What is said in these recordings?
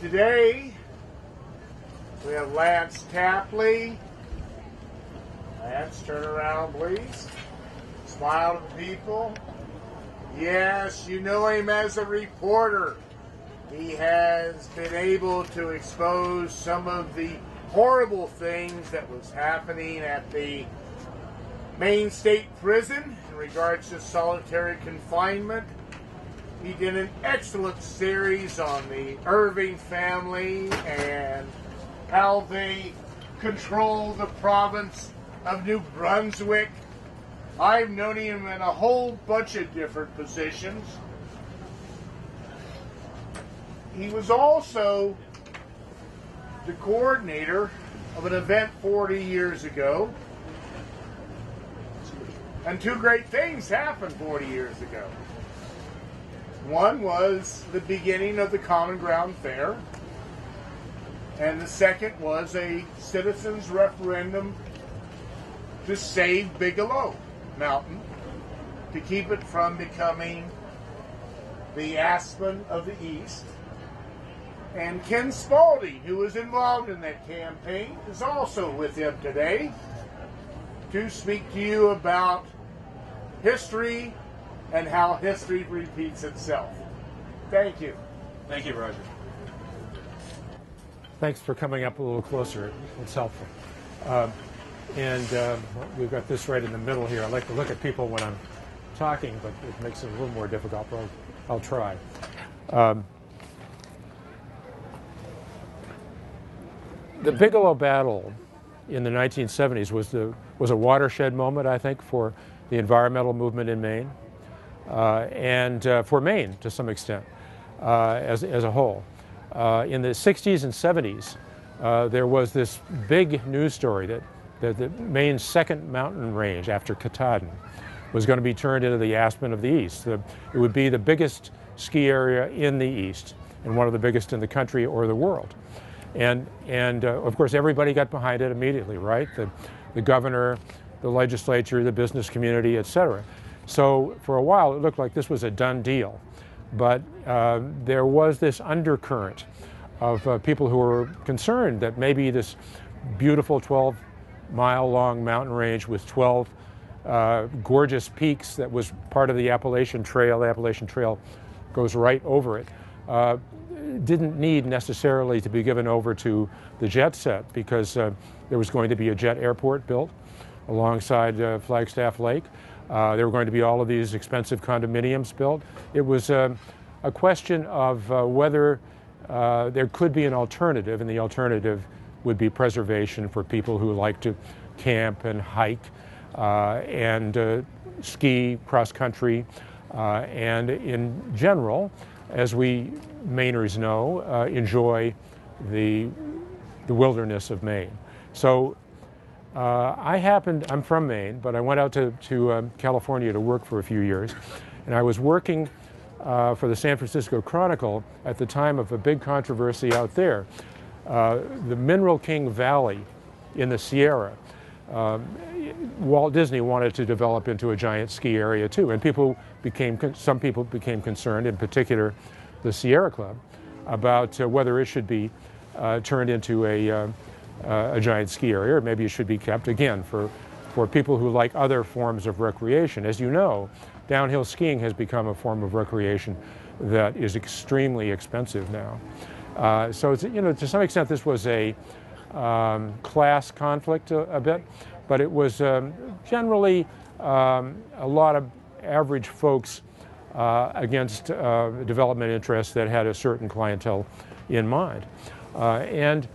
Today, we have Lance Tapley. Lance, turn around, please. Smile to the people. Yes, you know him as a reporter. He has been able to expose some of the horrible things that was happening at the Maine State Prison in regards to solitary confinement. He did an excellent series on the Irving family and how they control the province of New Brunswick. I've known him in a whole bunch of different positions. He was also the coordinator of an event 40 years ago. And two great things happened 40 years ago. One was the beginning of the Common Ground Fair, and the second was a citizens' referendum to save Bigelow Mountain, to keep it from becoming the Aspen of the East. And Ken Spaulding, who was involved in that campaign, is also with him today to speak to you about history and how history repeats itself. Thank you. Thank you, Roger. Thanks for coming up a little closer. It's helpful. We've got this right in the middle here. I like to look at people when I'm talking, but it makes it a little more difficult, but I'll try. The Bigelow Battle in the 1970s was a watershed moment, I think, for the environmental movement in Maine. For Maine, to some extent, as a whole. In the 60s and 70s, there was this big news story that Maine's second mountain range after Katahdin was going to be turned into the Aspen of the East. It would be the biggest ski area in the East and one of the biggest in the country or the world. And of course, everybody got behind it immediately, right? The governor, the legislature, the business community, et cetera. So for a while, it looked like this was a done deal. But there was this undercurrent of people who were concerned that maybe this beautiful 12-mile-long mountain range with 12 gorgeous peaks that was part of the Appalachian Trail — the Appalachian Trail goes right over it — didn't need necessarily to be given over to the jet set, because there was going to be a jet airport built alongside Flagstaff Lake. There were going to be all of these expensive condominiums built. It was a question of whether there could be an alternative, and the alternative would be preservation for people who like to camp and hike and ski cross-country. And in general, as we Mainers know, enjoy the wilderness of Maine. So I'm from Maine, but I went out to California to work for a few years. And I was working for the San Francisco Chronicle at the time of a big controversy out there. The Mineral King Valley in the Sierra, Walt Disney wanted to develop into a giant ski area too. And some people became concerned, in particular the Sierra Club, about whether it should be turned into a giant ski area, or maybe it should be kept, again, for people who like other forms of recreation. As you know, downhill skiing has become a form of recreation that is extremely expensive now. So it's, to some extent, this was a class conflict a bit, but it was generally a lot of average folks against development interests that had a certain clientele in mind. And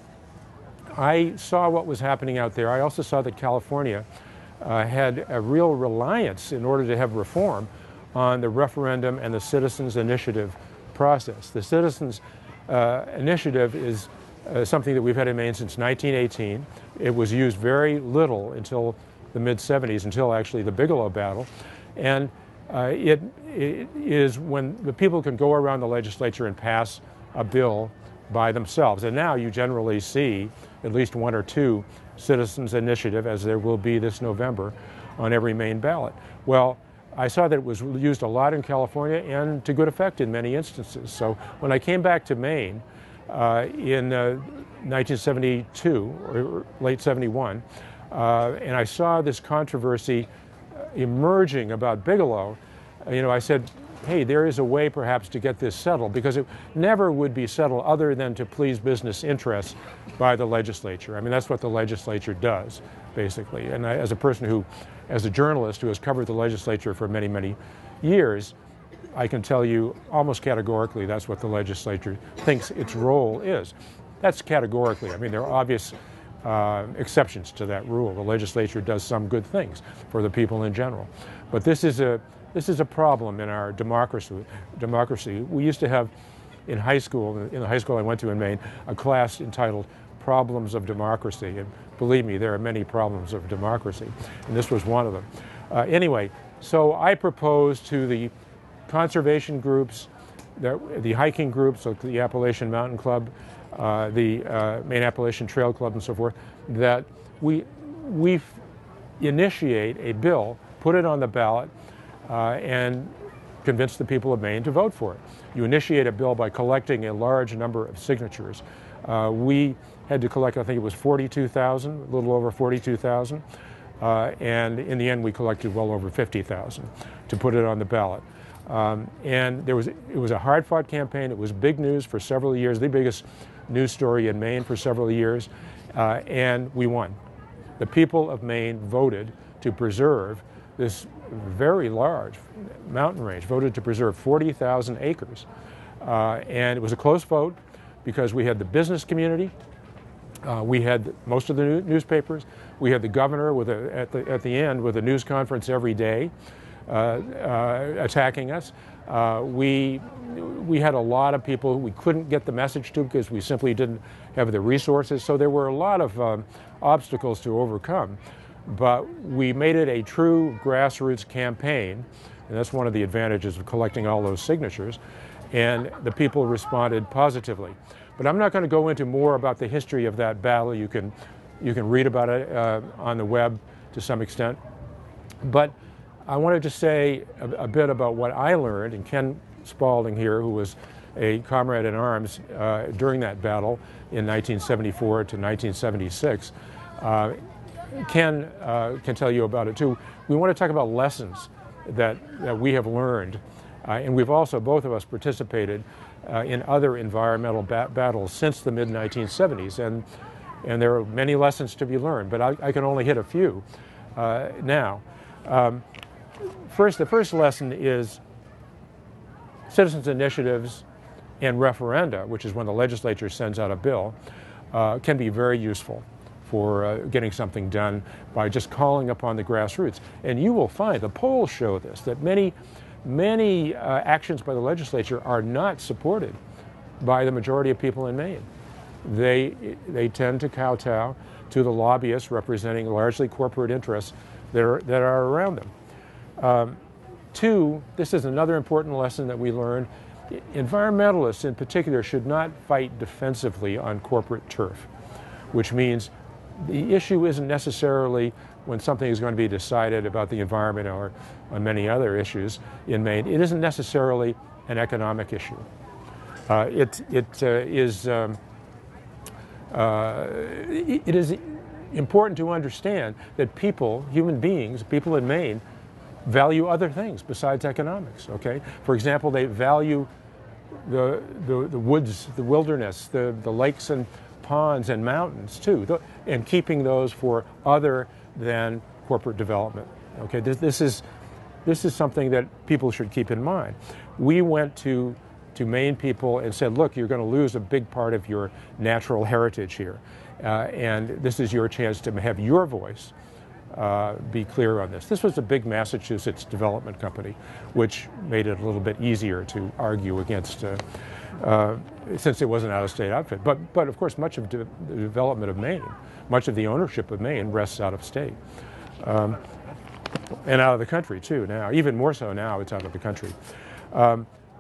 I saw what was happening out there. I also saw that California had a real reliance, in order to have reform, on the referendum and the Citizens Initiative process. The Citizens Initiative is something that we've had in Maine since 1918. It was used very little until the mid-70s, until actually the Bigelow Battle. And it is when the people can go around the legislature and pass a bill by themselves. And now you generally see at least one or two citizens' initiative, as there will be this November, on every Maine ballot. Well, I saw that it was used a lot in California, and to good effect in many instances. So when I came back to Maine, in 1972 or late 71, and I saw this controversy emerging about Bigelow, I said, hey, there is a way perhaps to get this settled, because it never would be settled other than to please business interests by the legislature. I mean, that's what the legislature does, basically. And I, as a person who, as a journalist who has covered the legislature for many, many years, I can tell you almost categorically that's what the legislature thinks its role is. That's categorically. I mean, there are obvious exceptions to that rule. The legislature does some good things for the people in general. But this is a problem in our democracy. We used to have in high school, in the high school I went to in Maine, a class entitled Problems of Democracy. And believe me, there are many problems of democracy, and this was one of them. Anyway, so I proposed to the conservation groups, the hiking groups, like the Appalachian Mountain Club, the Maine Appalachian Trail Club, and so forth, that we initiate a bill, put it on the ballot, and convince the people of Maine to vote for it. You initiate a bill by collecting a large number of signatures. We had to collect, I think it was 42,000, a little over 42,000, and in the end we collected well over 50,000 to put it on the ballot. And it was a hard-fought campaign. It was big news for several years, the biggest news story in Maine for several years, and we won. The people of Maine voted to preserve this very large mountain range, voted to preserve 40,000 acres. And it was a close vote because we had the business community, we had most of the newspapers, we had the governor with at the end with a news conference every day attacking us. We had a lot of people we couldn't get the message to because we simply didn't have the resources. So there were a lot of obstacles to overcome. But we made it a true grassroots campaign, and that's one of the advantages of collecting all those signatures, and the people responded positively. But I'm not going to go into more about the history of that battle. You can read about it on the web to some extent. But I wanted to say a bit about what I learned, and Ken Spaulding here, who was a comrade in arms during that battle in 1974 to 1976, Ken can tell you about it too. We want to talk about lessons that we have learned, and we've also, both of us, participated in other environmental battles since the mid-1970s, and there are many lessons to be learned, but I can only hit a few now. First, the first lesson is citizens' initiatives and referenda, which is when the legislature sends out a bill, can be very useful for getting something done by just calling upon the grassroots. And you will find, the polls show this, that many actions by the legislature are not supported by the majority of people in Maine. They tend to kowtow to the lobbyists representing largely corporate interests that are around them. Two, this is another important lesson that we learned, environmentalists in particular should not fight defensively on corporate turf, which means the issue isn't necessarily when something is going to be decided about the environment or on many other issues in Maine. It isn't necessarily an economic issue. It is important to understand that people, human beings, people in Maine, value other things besides economics. Okay, for example, they value the woods, the wilderness, the lakes and ponds and mountains too, and keeping those for other than corporate development. Okay, this is something that people should keep in mind. We went to Maine people and said, look, you're going to lose a big part of your natural heritage here, and this is your chance to have your voice be clear on this. This was a big Massachusetts development company, which made it a little bit easier to argue against since it was an out-of-state outfit. But of course, much of the development of Maine, much of the ownership of Maine rests out of state. And out of the country, too, now. Even more so now, it's out of the country.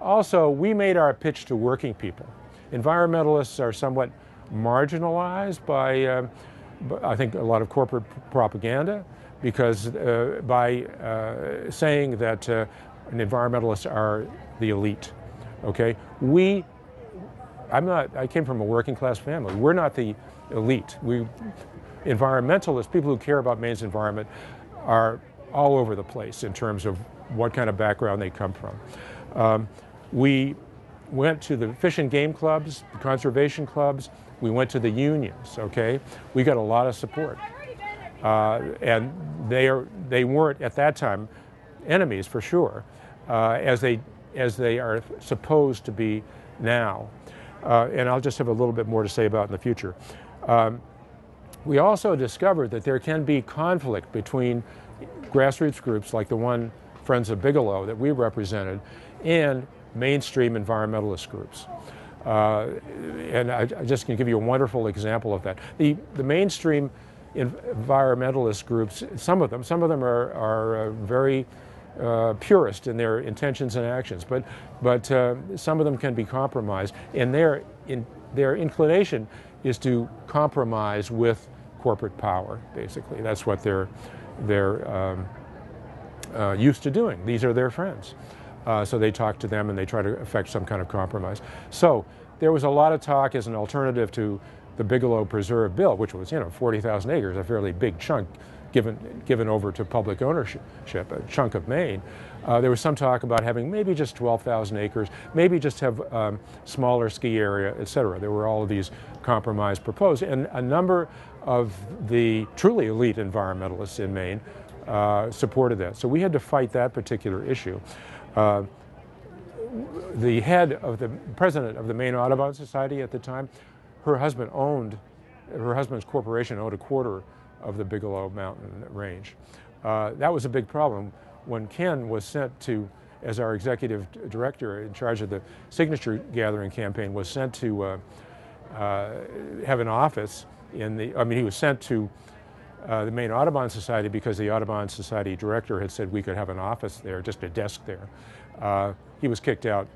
Also, we made our pitch to working people. Environmentalists are somewhat marginalized by, I think, a lot of corporate propaganda, because by saying that environmentalists are the elite. Okay, we I came from a working class family. We're not the elite. We environmentalists, people who care about Maine's environment, are all over the place in terms of what kind of background they come from. We went to the fish and game clubs, the conservation clubs. We went to the unions, okay? We got a lot of support. And they weren't, at that time, enemies for sure, as they are supposed to be now. And I'll just have a little bit more to say about in the future. We also discovered that there can be conflict between grassroots groups like the one Friends of Bigelow that we represented and mainstream environmentalist groups. And I just can give you a wonderful example of that. The mainstream environmentalist groups, some of them are very purist in their intentions and actions, but some of them can be compromised, and their inclination is to compromise with corporate power, basically. That's what they're used to doing. These are their friends. So they talk to them and they try to effect some kind of compromise. So there was a lot of talk as an alternative to the Bigelow Preserve bill, which was, 40,000 acres, a fairly big chunk given over to public ownership, a chunk of Maine. There was some talk about having maybe just 12,000 acres, maybe just have smaller ski area, et cetera. There were all of these compromise proposed. And a number of the truly elite environmentalists in Maine supported that. So we had to fight that particular issue. The president of the Maine Audubon Society at the time, her husband's corporation owned a quarter of the Bigelow Mountain range. That was a big problem. When Ken was sent as our executive director in charge of the signature gathering campaign, was sent to have an office he was sent to the Maine Audubon Society because the Audubon Society director had said we could have an office there, just a desk there. He was kicked out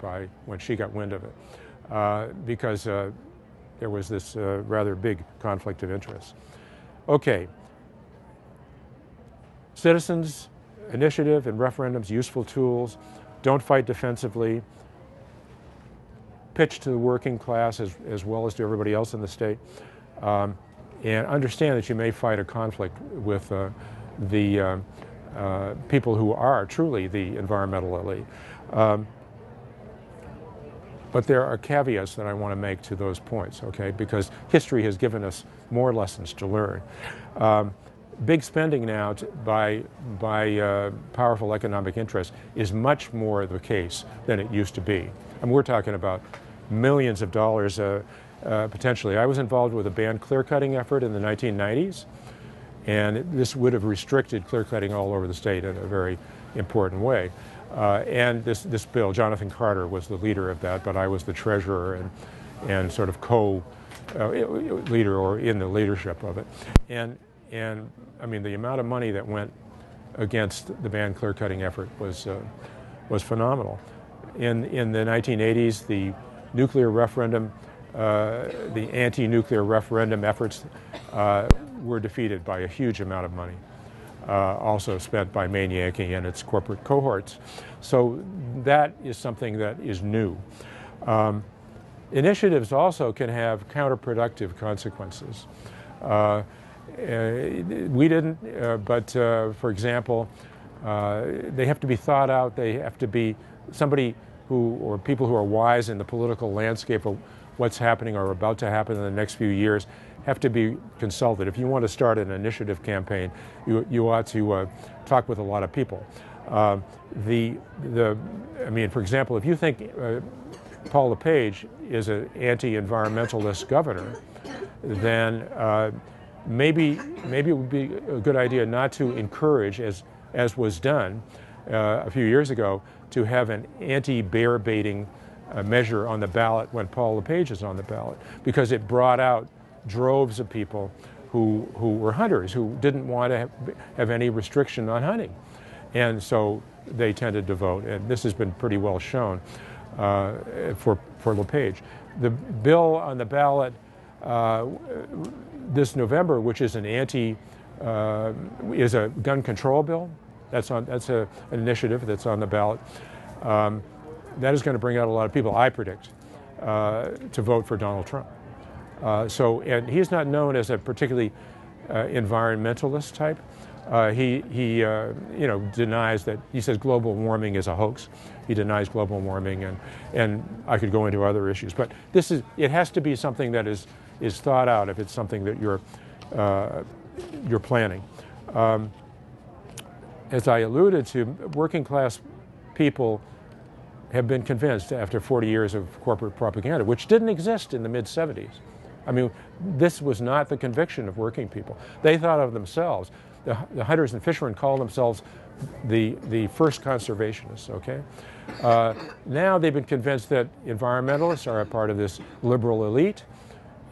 when she got wind of it because there was this rather big conflict of interest. Okay, Citizens Initiative and referendums, useful tools. Don't fight defensively. Pitch to the working class as well as to everybody else in the state. And understand that you may fight a conflict with the people who are truly the environmental elite. But there are caveats that I want to make to those points, okay? Because history has given us more lessons to learn. Big spending now by powerful economic interests is much more the case than it used to be. And we're talking about millions of dollars potentially. I was involved with a banned clear-cutting effort in the 1990s, and this would have restricted clear-cutting all over the state in a very important way. And this bill, Jonathan Carter was the leader of that, but I was the treasurer and sort of co-leader or in the leadership of it. And I mean, the amount of money that went against the banned clear-cutting effort was phenomenal. In the 1980s, the nuclear referendum, the anti-nuclear referendum efforts were defeated by a huge amount of money. Also spent by Maine Yankee and its corporate cohorts. So that is something that is new. Initiatives also can have counterproductive consequences. We didn't, but for example, they have to be thought out. They have to be people who are wise in the political landscape of what's happening or about to happen in the next few years have to be consulted. If you want to start an initiative campaign, you ought to talk with a lot of people. For example, if you think Paul LePage is an anti-environmentalist governor, then maybe it would be a good idea not to encourage, as was done a few years ago, to have an anti-bear baiting measure on the ballot when Paul LePage is on the ballot, because it brought out droves of people who were hunters, who didn't want to have any restriction on hunting. And so they tended to vote, and this has been pretty well shown for LePage. The bill on the ballot this November, which is is a gun control bill, that's an initiative that's on the ballot, that is going to bring out a lot of people, I predict. to vote for Donald Trump. And he's not known as a particularly environmentalist type. He denies that. He says global warming is a hoax. He denies global warming, and I could go into other issues. But this is, it has to be something that is thought out if it's something that you're planning. As I alluded to, working class people have been convinced after 40 years of corporate propaganda, which didn't exist in the mid-'70s. I mean, this was not the conviction of working people. They thought of themselves. The hunters and fishermen call themselves the first conservationists, okay? Now they've been convinced that environmentalists are a part of this liberal elite,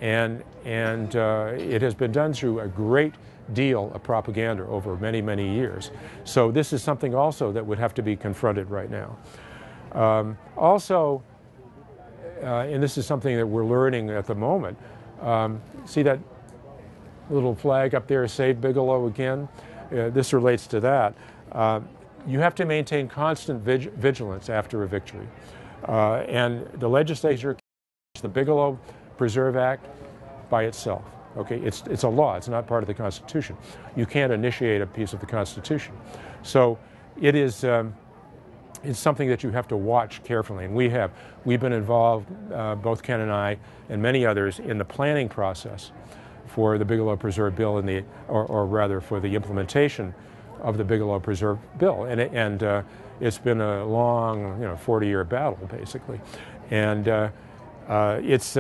and it has been done through a great deal of propaganda over many, many years. So this is something also that would have to be confronted right now. And this is something that we're learning at the moment. See that little flag up there, Save Bigelow again? This relates to that. You have to maintain constant vigilance after a victory. And the legislature, the Bigelow Preserve Act by itself. Okay, it's a law, it's not part of the Constitution. You can't initiate a piece of the Constitution. So it is, it's something that you have to watch carefully, and we've been involved, both Ken and I and many others, in the planning process for the Bigelow Preserve Bill and or rather for the implementation of the Bigelow Preserve Bill, and it's been a long, 40-year battle basically, and it's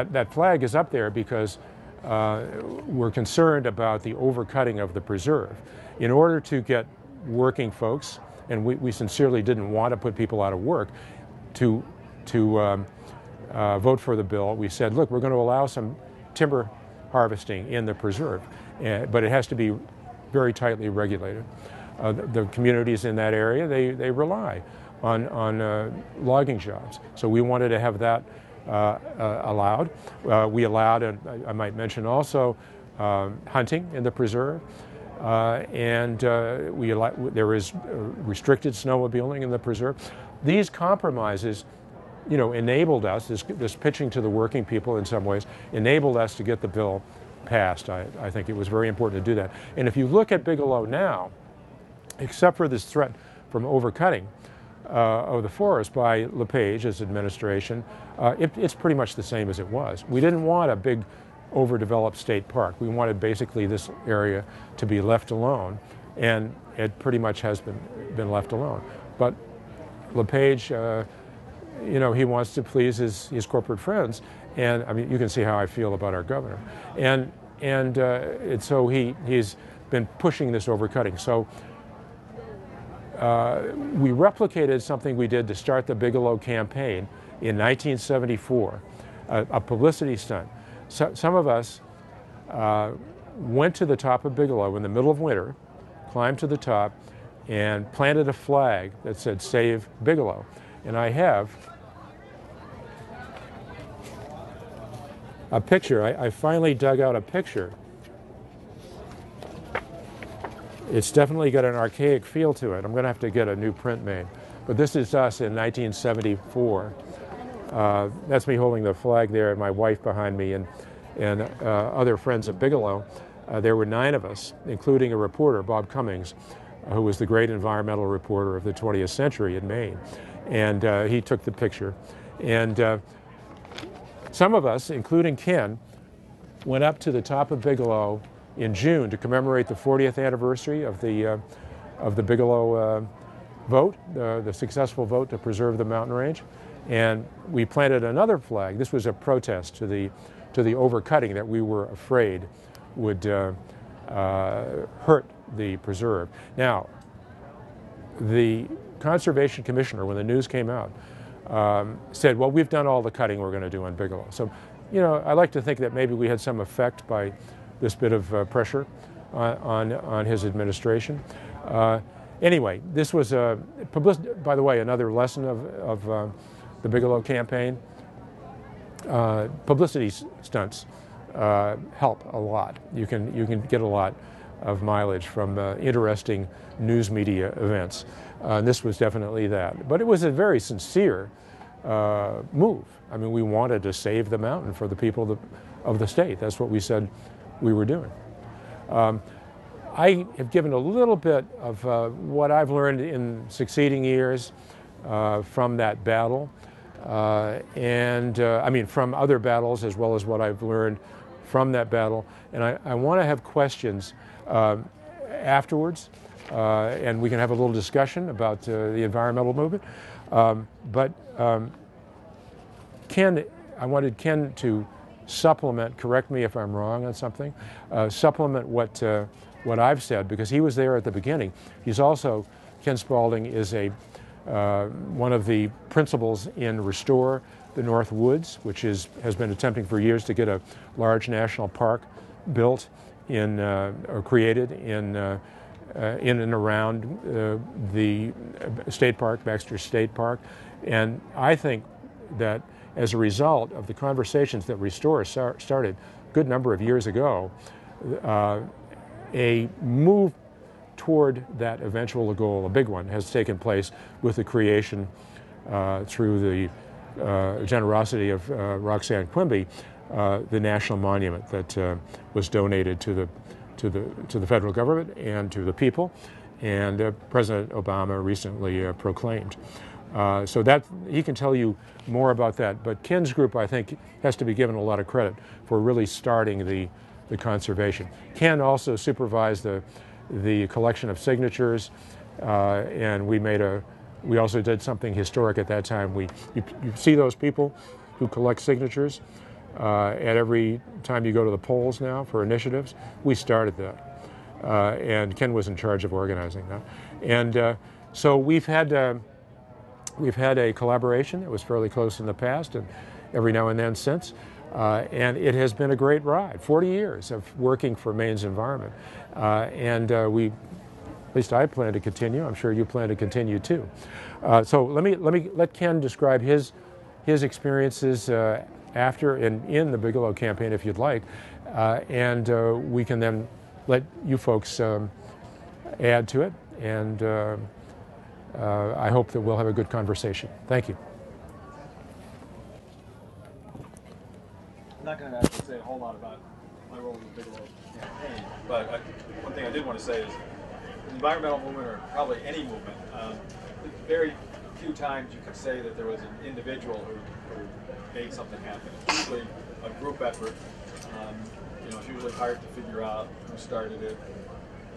that flag is up there because we're concerned about the overcutting of the preserve in order to get working folks. And we sincerely didn't want to put people out of work to vote for the bill. We said, look, we're going to allow some timber harvesting in the preserve, but it has to be very tightly regulated. The communities in that area, they rely on logging jobs. So we wanted to have that allowed. We allowed, and I might mention also, hunting in the preserve. There is restricted snowmobiling in the preserve. These compromises, enabled us, this pitching to the working people in some ways, enabled us to get the bill passed. I think it was very important to do that. And if you look at Bigelow now, except for this threat from overcutting of the forest by LePage's administration, it's pretty much the same as it was. We didn't want a big overdeveloped state park. We wanted basically this area to be left alone, and it pretty much has been left alone. But LePage, he wants to please his corporate friends, and I mean, you can see how I feel about our governor. And so he's been pushing this overcutting. So we replicated something we did to start the Bigelow campaign in 1974, a publicity stunt. So, some of us went to the top of Bigelow in the middle of winter, climbed to the top, and planted a flag that said, Save Bigelow. And I have a picture. I finally dug out a picture. It's definitely got an archaic feel to it. I'm going to have to get a new print made. But this is us in 1974. That's me holding the flag there, and my wife behind me, and other friends of Bigelow. There were 9 of us, including a reporter, Bob Cummings, who was the great environmental reporter of the 20th century in Maine. And he took the picture. And some of us, including Ken, went up to the top of Bigelow in June to commemorate the 40th anniversary of the Bigelow vote, the successful vote to preserve the mountain range. And we planted another flag. This was a protest to the overcutting that we were afraid would hurt the preserve. Now, the Conservation Commissioner, when the news came out, said, well, we've done all the cutting we're going to do on Bigelow. So, I like to think that maybe we had some effect by this bit of pressure on his administration. Anyway, this was a publicity, by the way, another lesson of the Bigelow campaign. Publicity stunts help a lot. You can get a lot of mileage from interesting news media events. And this was definitely that. But it was a very sincere move. I mean, we wanted to save the mountain for the people of the state. That's what we said we were doing. I have given a little bit of what I've learned in succeeding years from that battle, I mean from other battles, as well as what I've learned from that battle. And I want to have questions afterwards, and we can have a little discussion about the environmental movement. Ken, I wanted Ken to supplement, correct me if I'm wrong on something, supplement what I've said, because he was there at the beginning. He's also, Ken Spaulding is a one of the principals in Restore the North Woods, which has been attempting for years to get a large national park built in or created in and around the state park, Baxter State Park. And I think that as a result of the conversations that Restore started a good number of years ago, a move toward that eventual goal, a big one, has taken place with the creation through the generosity of Roxanne Quimby, the national monument that was donated to the federal government and to the people, and President Obama recently proclaimed. So that he can tell you more about that. But Ken's group, I think, has to be given a lot of credit for really starting the conservation. Ken also supervised the collection of signatures, and we also did something historic at that time. You see those people who collect signatures at every time you go to the polls now for initiatives. We started that, and Ken was in charge of organizing that. And so we've had a collaboration that was fairly close in the past, and every now and then since. And it has been a great ride, 40 years of working for Maine's environment. At least I plan to continue. I'm sure you plan to continue too. So let Ken describe his experiences after and in the Bigelow campaign, if you'd like. We can then let you folks add to it. And I hope that we'll have a good conversation. Thank you. I'm not going to say a whole lot about my role in the Bigelow campaign, but one thing I did want to say is the environmental movement, or probably any movement, very few times you could say that there was an individual who made something happen. It's usually a group effort. It's usually hard to figure out who started it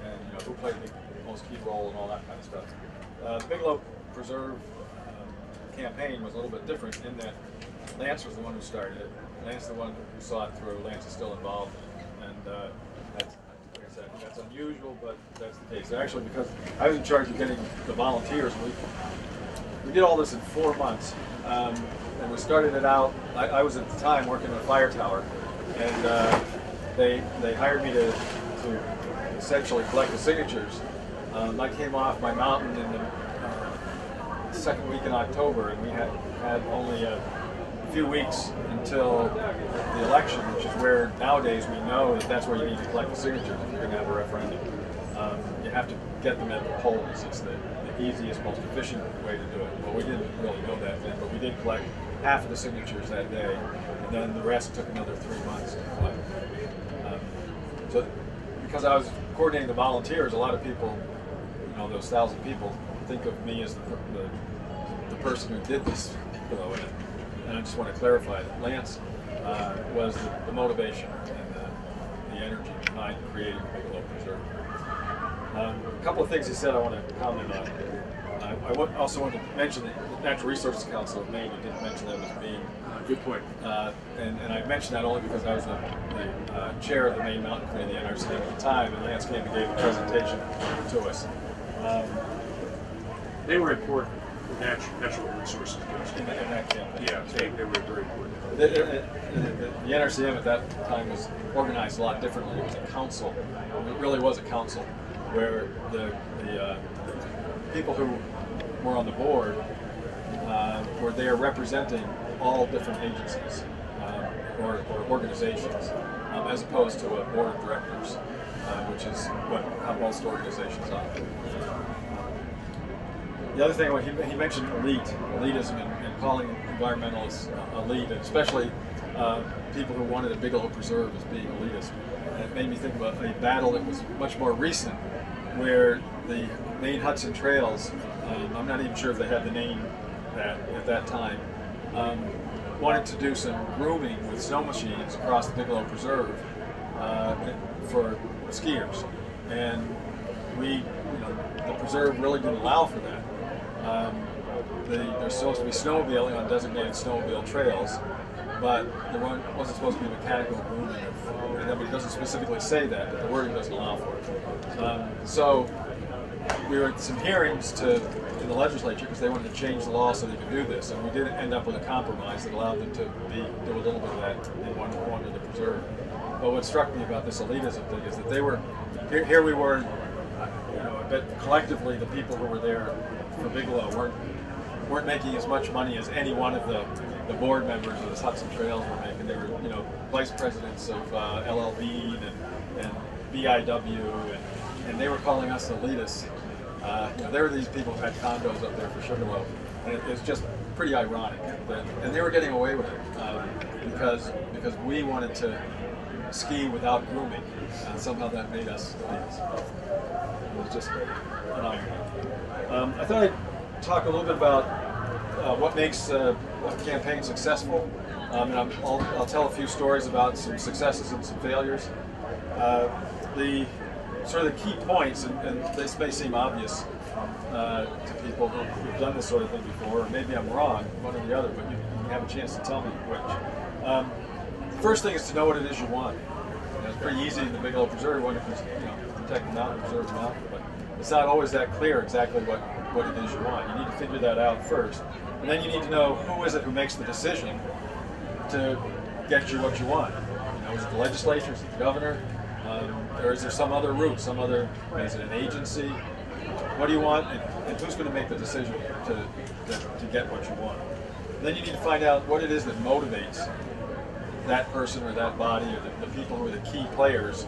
and who played the most key role and all that kind of stuff. The Bigelow Preserve campaign was a little bit different in that Lance was the one who started it. Lance is the one who saw it through. Lance is still involved, and that's, like I said, that's unusual, but that's the case. And actually, because I was in charge of getting the volunteers, we did all this in 4 months, and we started it out. I was at the time working in a fire tower, and they hired me to essentially collect the signatures. I came off my mountain in the second week in October, and we had only few weeks until the election, which is where nowadays we know that that's where you need to collect the signatures if you're going to have a referendum. You have to get them at the polls. It's the easiest, most efficient way to do it. Well, we didn't really know that then, but we did collect half of the signatures that day, and then the rest took another 3 months to collect. So, because I was coordinating the volunteers, a lot of people, those 1,000 people, think of me as the person who did this. And I just want to clarify that Lance was the motivation and the energy behind creating Bigelow Preserve. A couple of things he said I want to comment on. I also want to mention the Natural Resources Council of Maine. You didn't mention them as being a good point. And I mentioned that only because I was the chair of the Maine Mountain Committee, the NRC, at the time, and Lance came and gave a presentation to us. They were important. Natural resources in that campaign. Yeah, they were very important. The NRCM at that time was organized a lot differently. It was a council. It really was a council where the people who were on the board were there representing all different agencies or organizations, as opposed to a board of directors, which is how most organizations are. The other thing, he mentioned elitism and calling environmentalist elite, and especially people who wanted the Bigelow Preserve as being elitist. And it made me think about a battle that was much more recent, where the Maine Hudson Trails, I'm not even sure if they had the name that at that time, wanted to do some grooming with snow machines across the Bigelow Preserve for skiers. And the preserve really didn't allow for that. There's supposed to be snowmobiling on designated snowmobile trails, but there wasn't supposed to be mechanical grooming. And it doesn't specifically say that, but the wording doesn't allow for it. So we were at some hearings in the legislature because they wanted to change the law so they could do this, and we did end up with a compromise that allowed them to do a little bit of that in one corner of the preserve. But what struck me about this elitism thing is that they were, here we were, but collectively the people who were there for Bigelow weren't making as much money as any one of the board members of the Hudson Trails were making. They were, vice presidents of LLB and BIW, and they were calling us elitists. There were these people who had condos up there for Sugarloaf, and it's just pretty ironic. And they were getting away with it because we wanted to ski without grooming, and somehow that made us elitists. It was just phenomenal. I thought I'd talk a little bit about what makes a campaign successful, and I'll tell a few stories about some successes and some failures. The sort of the key points, and this may seem obvious to people who've done this sort of thing before, or maybe I'm wrong, one or the other, but you have a chance to tell me which. The first thing is to know what it is you want. It's pretty easy in the Bigelow Preserve, one is, protect the mountain, preserve the mountain, but it's not always that clear exactly what it is you want. You need to figure that out first, and then you need to know who is it who makes the decision to get you what you want. Is it the legislature? Is it the governor? Or is there some other route, is it an agency? What do you want, and who's going to make the decision to get what you want? And then you need to find out what it is that motivates that person or that body or the people who are the key players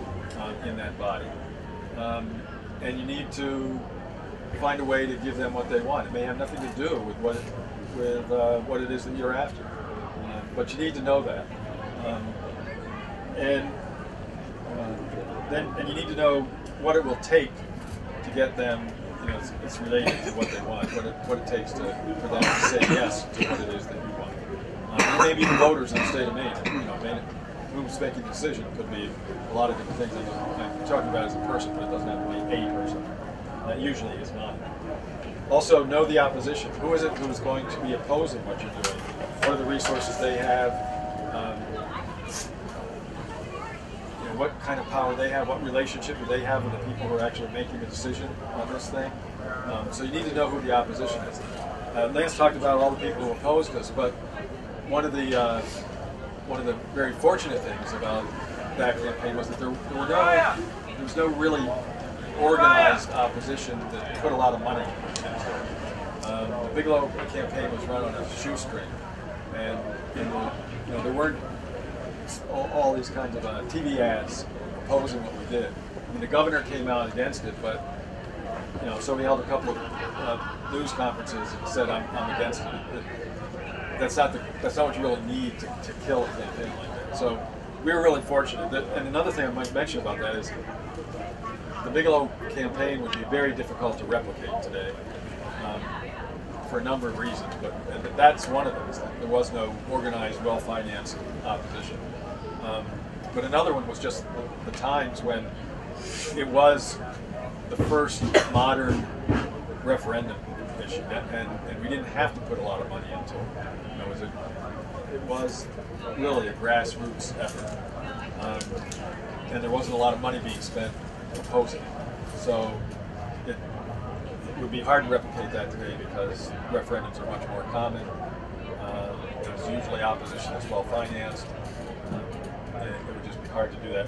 in that body. And you need to find a way to give them what they want. It may have nothing to do with what it is that you're after, but you need to know that. And you need to know what it will take to get them, it's related to what they want, what it takes for them to say yes to what it is that you want. Maybe the voters in the state of Maine, who's making the decision could be a lot of different things. I'm talking about as a person, but it doesn't have to be a person. That usually is not. Also, know the opposition. Who is it who is going to be opposing what you're doing? What are the resources they have? What kind of power they have, what relationship do they have with the people who are actually making the decision on this thing. So you need to know who the opposition is. Lance talked about all the people who opposed us, but one of the very fortunate things about that campaign was that there was no really organized opposition that put a lot of money into. The Bigelow campaign was run on a shoestring, and there weren't all these kinds of TV ads opposing what we did. The governor came out against it, but so we held a couple of news conferences and said, "I'm against it." That's not what you really need to kill a campaign like that. So we were really fortunate. And another thing I might mention about that is the Bigelow campaign would be very difficult to replicate today for a number of reasons, but that's one of them. There was no organized, well-financed opposition. But another one was just the times when it was the first modern referendum issue, and we didn't have to put a lot of money into it. It was really a grassroots effort, and there wasn't a lot of money being spent opposing it. So it would be hard to replicate that today because referendums are much more common. There's usually opposition that's well-financed. It would just be hard to do that.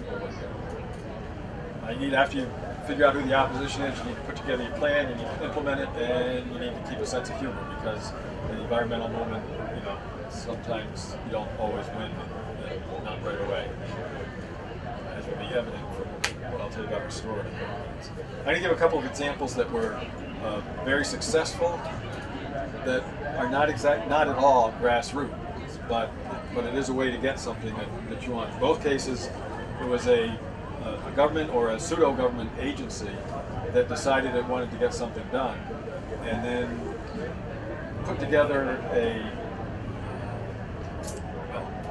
After you figure out who the opposition is, you need to put together your plan, you need to implement it, and you need to keep a sense of humor because the environmental movement, sometimes you don't always win, and not right away, as will be evident from what I'll tell you about Restore. I'm going to give a couple of examples that were very successful that are not at all grassroots, but it is a way to get something that you want. In both cases, it was a government or a pseudo-government agency that decided it wanted to get something done, and then put together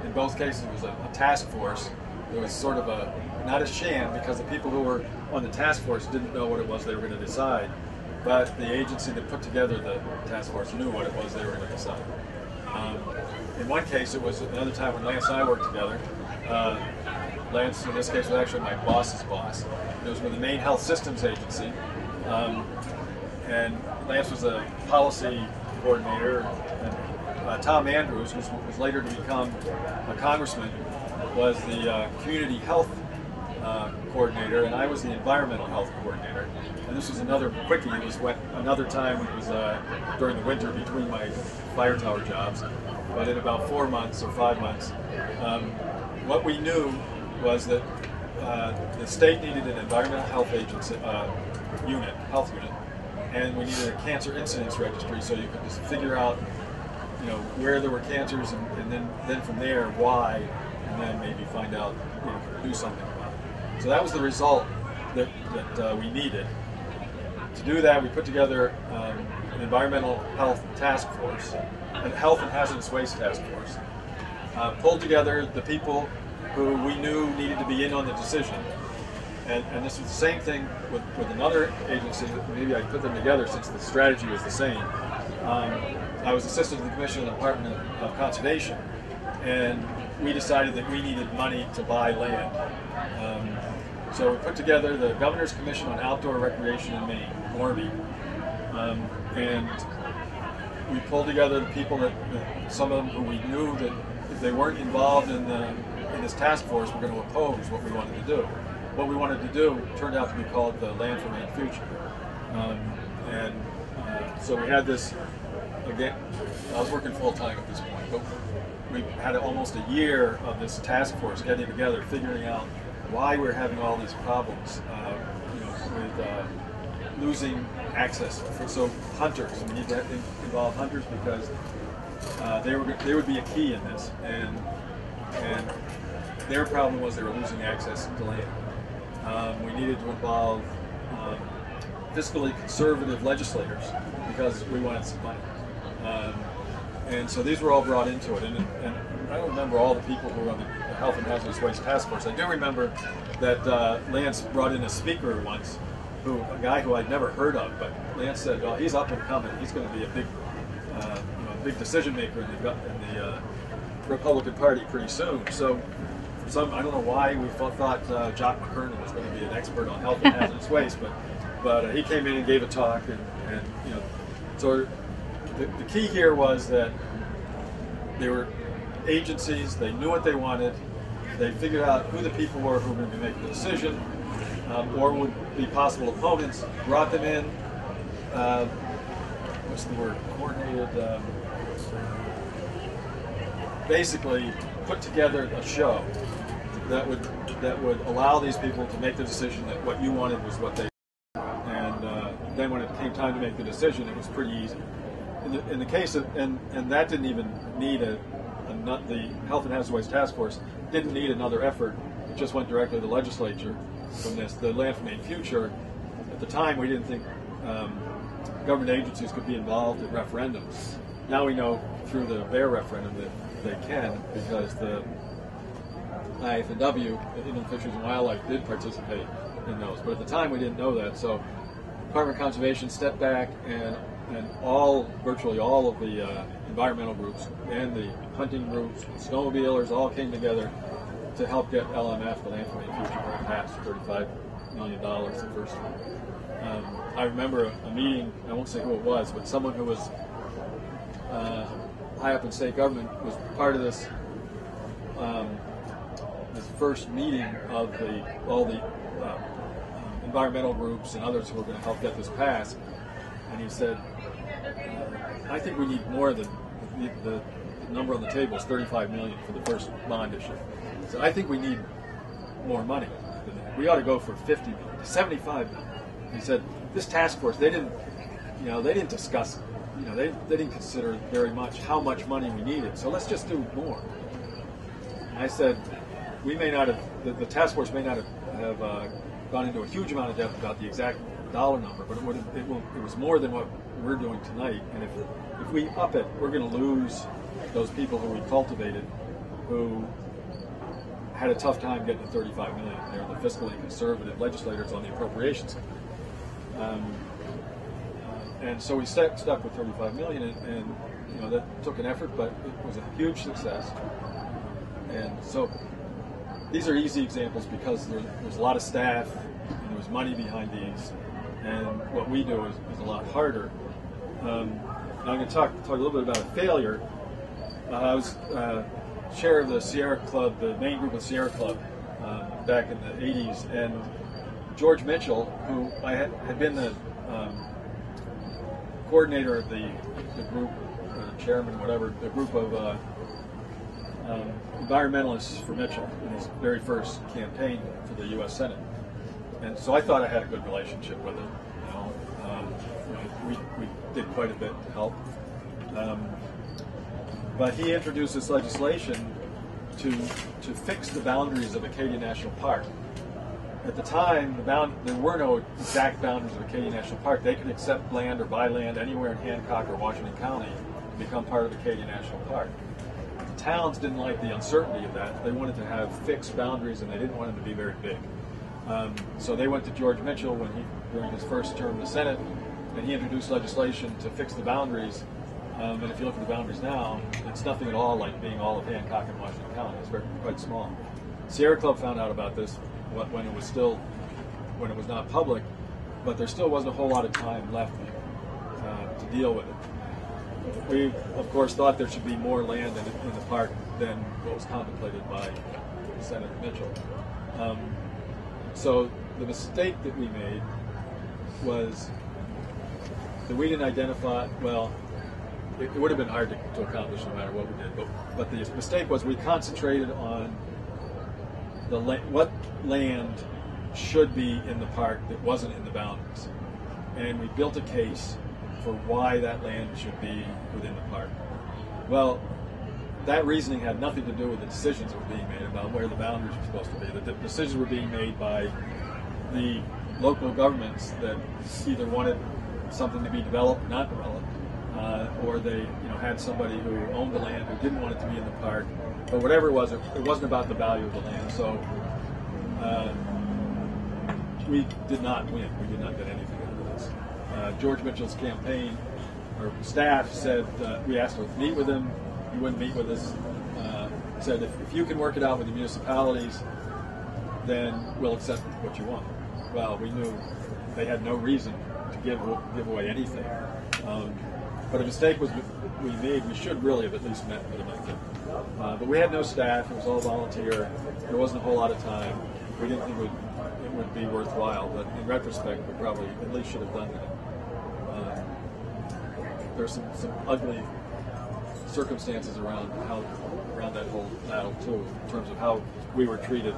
in both cases, it was a task force. It was sort of not a sham, because the people who were on the task force didn't know what it was they were going to decide, but the agency that put together the task force knew what it was they were going to decide. In one case, it was another time when Lance and I worked together. Lance, in this case, was actually my boss's boss. It was with the Maine Health Systems Agency, and Lance was a policy coordinator. And Tom Andrews, who was later to become a congressman, was the community health coordinator, and I was the environmental health coordinator. And this was another quickie. It was another time. It was during the winter between my fire tower jobs, but in about 4 months or 5 months. What we knew was that the state needed an environmental health agency health unit, and we needed a cancer incidence registry, so you could just figure out, you know, where there were cancers, and then from there why, and then maybe find out, you know, do something about it. So that was the result that we needed. To do that, we put together an environmental health task force, a health and hazardous waste task force, pulled together the people who we knew needed to be in on the decision. And this was the same thing with another agency. Maybe I put them together since the strategy was the same. I was assistant to the Commissioner of the Department of Conservation, and we decided that we needed money to buy land. So we put together the Governor's Commission on Outdoor Recreation in Maine, GORMI, and we pulled together the people that some of them who we knew that if they weren't involved in this task force were going to oppose what we wanted to do. What we wanted to do turned out to be called the Land for Maine Future, and so we had this. Again, I was working full time at this point, but we had almost a year of this task force getting together, figuring out why we're having all these problems, with losing access. So hunters, we need to involve hunters, because they would be a key in this, and their problem was they were losing access to land. We needed to involve fiscally conservative legislators, because we wanted some money. And so these were all brought into it, and I don't remember all the people who were on the Health and Hazardous Waste Task Force. I do remember that Lance brought in a speaker once, a guy who I'd never heard of, but Lance said, well, he's up and coming, he's going to be a big big decision maker in the Republican Party pretty soon. So I don't know why we thought Jock McKernan was going to be an expert on health and hazardous waste, but he came in and gave a talk, and you know, so the key here was that they were agencies, they knew what they wanted, they figured out who the people were who were going to be making the decision, or would be possible opponents, brought them in, what's the word, coordinated, basically put together a show that would allow these people to make the decision that what you wanted was what they wanted. And then when it came time to make the decision, it was pretty easy. In the case of, and that didn't even need the Health and Hazardous Waste Task Force didn't need another effort. It just went directly to the legislature from this. The Land for Maine Future, at the time we didn't think government agencies could be involved in referendums. Now we know through the Bear referendum that they can, because the IFNW, the Inland Fisheries and Wildlife, did participate in those. But at the time we didn't know that, so Department of Conservation stepped back, and virtually all of the environmental groups and the hunting groups, and snowmobilers, all came together to help get LMF, the Land for Maine Future, passed, $35 million the first time. I remember a meeting, I won't say who it was, but someone who was high up in state government was part of this this first meeting of all the environmental groups and others who were going to help get this passed, and he said, I think we need more than the number on the table is $35 million for the first bond issue. So I think we need more money than that. We ought to go for $50 million, $75 million. He said, this task force, they didn't discuss you know, they didn't consider very much how much money we needed, so let's just do more. And I said, we may not have, the task force may not have gone into a huge amount of depth about the exact dollar number, but it was more than what we're doing tonight, and if we up it, we're going to lose those people who we cultivated who had a tough time getting to $35 million. They're the fiscally conservative legislators on the appropriations committee. And so we stuck with $35 million, and you know, that took an effort, but it was a huge success. And so these are easy examples because there's a lot of staff, and there was money behind these, and what we do is a lot harder. And I'm going to talk a little bit about a failure. I was chair of the Sierra Club, the main group of Sierra Club, back in the 80s, and George Mitchell, who I had been the coordinator of the group, chairman, whatever, the group of environmentalists for Mitchell in his very first campaign for the U.S. Senate. And so I thought I had a good relationship with him. You know, we did quite a bit to help. But he introduced this legislation to fix the boundaries of Acadia National Park. At the time, there were no exact boundaries of Acadia National Park. They could accept land or buy land anywhere in Hancock or Washington County and become part of Acadia National Park. The towns didn't like the uncertainty of that. They wanted to have fixed boundaries, and they didn't want them to be very big. So they went to George Mitchell during his first term in the Senate, and he introduced legislation to fix the boundaries. And if you look at the boundaries now, it's nothing at all like being all of Hancock and Washington County. It's very, quite small. Sierra Club found out about this when it was not public, but there still wasn't a whole lot of time left to deal with it. We, of course, thought there should be more land in the park than what was contemplated by Senator Mitchell. So the mistake that we made was that we didn't identify, well, it would have been hard to accomplish no matter what we did, but the mistake was we concentrated on what land should be in the park that wasn't in the boundaries. And we built a case for why that land should be within the park. Well, that reasoning had nothing to do with the decisions that were being made about where the boundaries were supposed to be. The decisions were being made by the local governments that either wanted something to be developed, not developed, or they, you know, had somebody who owned the land who didn't want it to be in the park, but whatever it was, it wasn't about the value of the land. So we did not win. We did not get anything out of this. George Mitchell's campaign or staff said, we asked him to meet with him. He wouldn't meet with us. Said, if you can work it out with the municipalities, then we'll accept what you want. Well, we knew they had no reason to give away anything. But a mistake was we made. We should really have at least met with them, I think. But we had no staff. It was all volunteer. There wasn't a whole lot of time. We didn't think it would be worthwhile. But in retrospect, we probably at least should have done that. There's some ugly circumstances around that whole battle too, in terms of how we were treated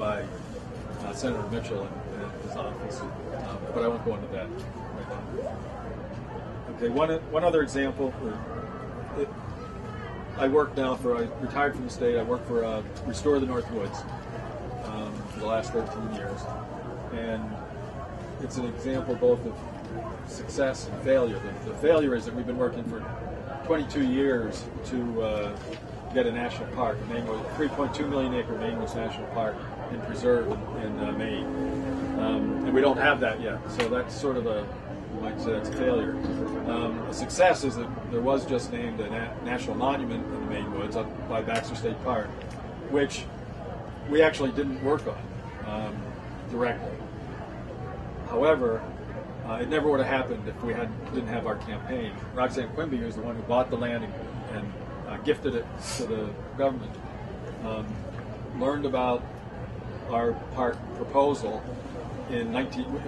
by Senator Mitchell and his office. But I won't go into that right now. Okay, one other example. I retired from the state. I worked for Restore the North Woods for the last 13 years, and it's an example both of success and failure. The failure is that we've been working for 22 years to get a national park, a 3.2 million acre Maine Woods National Park and Preserve in Maine, and we don't have that yet. So that's sort of you might say that's a failure. A success is that there was just named a national monument in the Maine Woods up by Baxter State Park, which we actually didn't work on directly. However, it never would have happened if we didn't have our campaign. Roxanne Quimby, who's the one who bought the land and gifted it to the government, learned about our park proposal it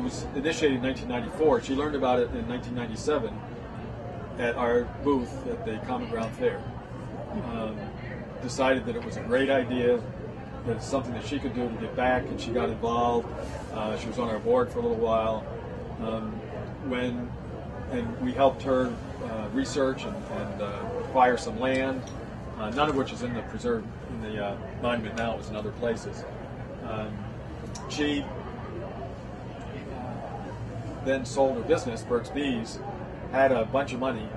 was initiated in 1994. She learned about it in 1997 at our booth at the Common Ground Fair. Decided that it was a great idea, that it's something that she could do to give back, and she got involved. She was on our board for a little while. And we helped her research and acquire some land, none of which is in the preserve, in the monument now, it was in other places. She then sold her business, Burt's Bees, had a bunch of money,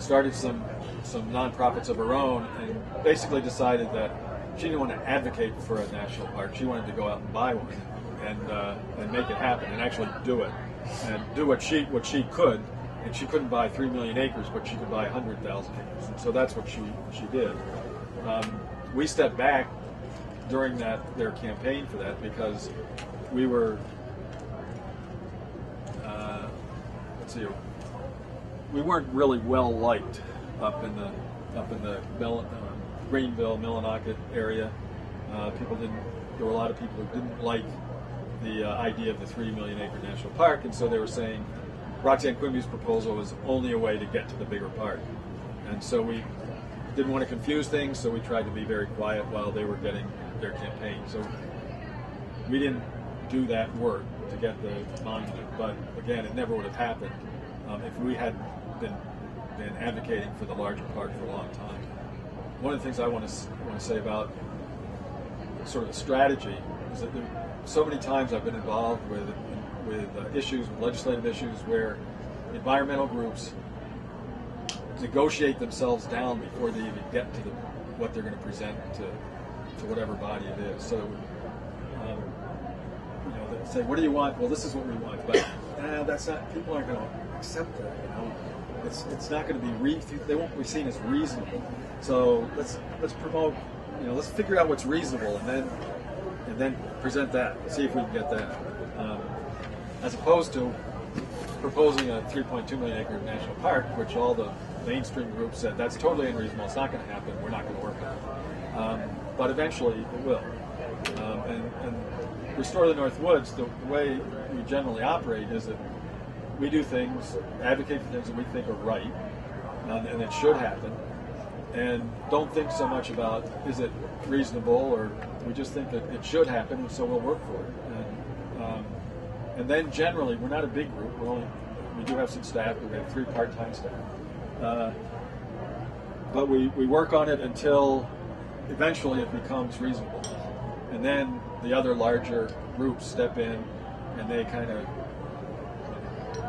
started some nonprofits of her own, and basically decided that she didn't want to advocate for a national park. She wanted to go out and buy one and make it happen and actually do it and do what she could. And she couldn't buy 3 million acres, but she could buy 100,000 acres. And so that's what she did. We stepped back during their campaign for that because we were we weren't really well liked up in the Greenville, Millinocket area. There were a lot of people who didn't like the idea of the 3 million acre national park, and so they were saying Roxanne Quimby's proposal was only a way to get to the bigger park. And so we didn't want to confuse things, so we tried to be very quiet while they were getting their campaign. So we didn't do that work to get the monument, but again, it never would have happened if we hadn't been advocating for the larger park for a long time. One of the things I want to say about sort of the strategy is that so many times I've been involved with issues, with legislative issues, where environmental groups negotiate themselves down before they even get to what they're going to present to whatever body it is. So, they say, "What do you want?" Well, this is what we want, but that's not. People aren't going to accept that. It's not going to be. They won't be seen as reasonable. So let's promote. Let's figure out what's reasonable, and then present that. See if we can get that. As opposed to proposing a 3.2 million acre national park, which all the mainstream groups said that's totally unreasonable. It's not going to happen. We're not going to work on it. But eventually it will. And Restore the North Woods. The way we generally operate is that we do things, advocate for things that we think are right, and it should happen, and don't think so much about is it reasonable, or we just think that it should happen, and so we'll work for it. And then generally, we're not a big group. We do have some staff. We have 3 part-time staff. But we work on it until eventually it becomes reasonable. And then the other larger groups step in, and they kind of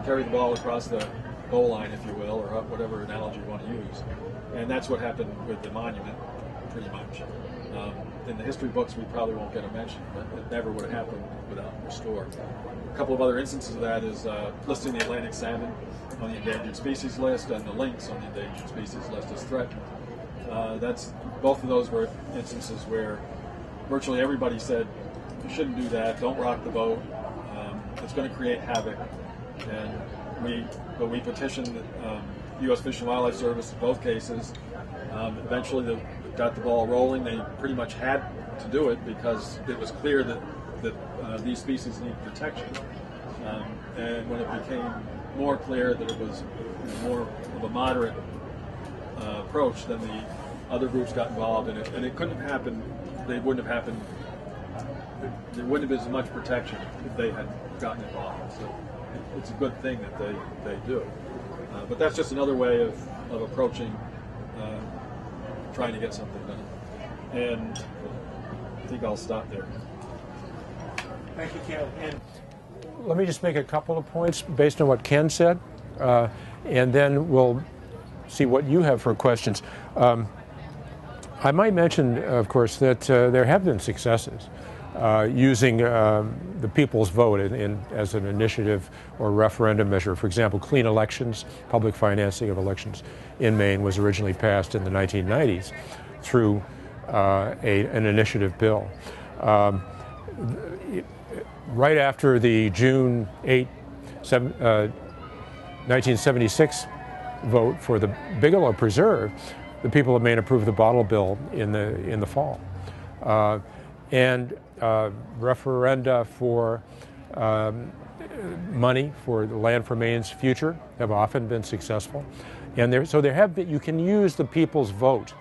carry the ball across the goal line, if you will, or up, whatever analogy you want to use. And that's what happened with the monument, pretty much. In the history books, we probably won't get a mention, but it never would have happened without Restore. A couple of other instances of that is listing the Atlantic salmon on the endangered species list and the lynx on the endangered species list as threatened. Both of those were instances where virtually everybody said, you shouldn't do that, don't rock the boat, it's going to create havoc. And we petitioned U.S. Fish and Wildlife Service in both cases. Eventually they got the ball rolling. They pretty much had to do it because it was clear that these species need protection. And when it became more clear that it was more of a moderate approach, then the other groups got involved in it. And it couldn't have happened. They wouldn't have happened. There wouldn't have been as much protection if they had gotten involved. So it's a good thing that they do. But that's just another way of approaching trying to get something done. And I think I'll stop there. Thank you, Ken. And let me just make a couple of points based on what Ken said, and then we'll see what you have for questions. I might mention, of course, that there have been successes using the people's vote as an initiative or referendum measure. For example, clean elections, public financing of elections in Maine was originally passed in the 1990s through an initiative bill. Right after the June 8, 1976 vote for the Bigelow Preserve, the people of Maine approved the bottle bill in the fall. And referenda for money for the Land for Maine's Future have often been successful. And you can use the people's vote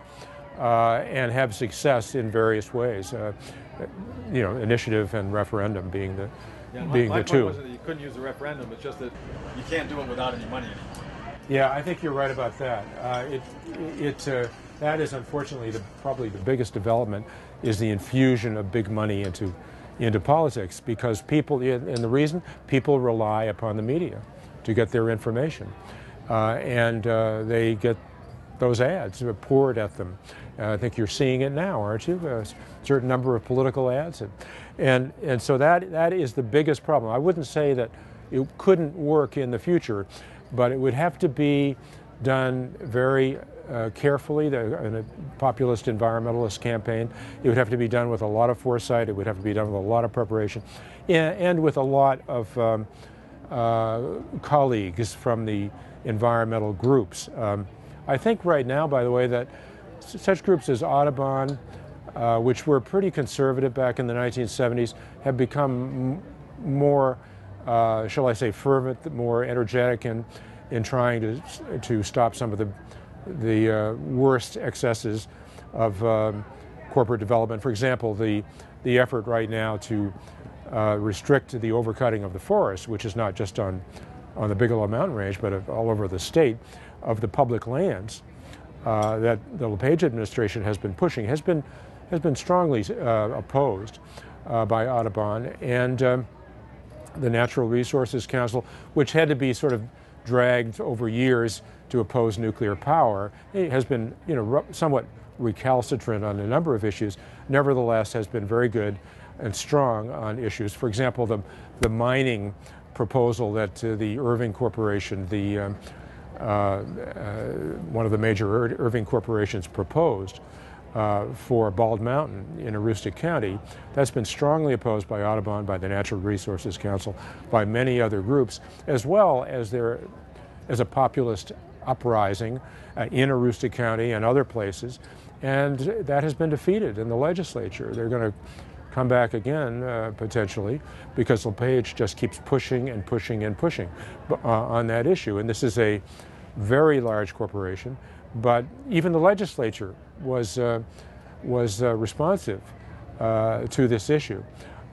and have success in various ways. Initiative and referendum being the two. My point wasn't that you couldn't use the referendum, it's just that you can't do it without any money anymore. Yeah, I think you're right about that. That is unfortunately probably the biggest development, is the infusion of big money into politics, because people, and the reason, people rely upon the media to get their information. They get those ads poured at them. I think you're seeing it now, aren't you? A certain number of political ads. And so that is the biggest problem. I wouldn't say that it couldn't work in the future, but it would have to be done very carefully. In a populist environmentalist campaign, it would have to be done with a lot of foresight, it would have to be done with a lot of preparation, and with a lot of colleagues from the environmental groups. I think right now, by the way, that such groups as Audubon, which were pretty conservative back in the 1970s, have become more, shall I say, fervent, more energetic in trying to stop some of the worst excesses of corporate development. For example, the effort right now to restrict the overcutting of the forest, which is not just on the Bigelow Mountain range, but all over the state, of the public lands that the LePage administration has been pushing, has been strongly opposed by Audubon and the Natural Resources Council, which had to be sort of dragged over years to oppose nuclear power. It has been, somewhat recalcitrant on a number of issues, nevertheless has been very good and strong on issues. For example, the mining proposal that the Irving Corporation, one of the major Irving corporations, proposed for Bald Mountain in Aroostook County, that's been strongly opposed by Audubon, by the Natural Resources Council, by many other groups, as well as a populist uprising in Aroostook County and other places, and that has been defeated in the legislature. They're going to come back again, potentially, because LePage just keeps pushing and pushing and pushing on that issue. And this is a very large corporation, but even the legislature was responsive to this issue.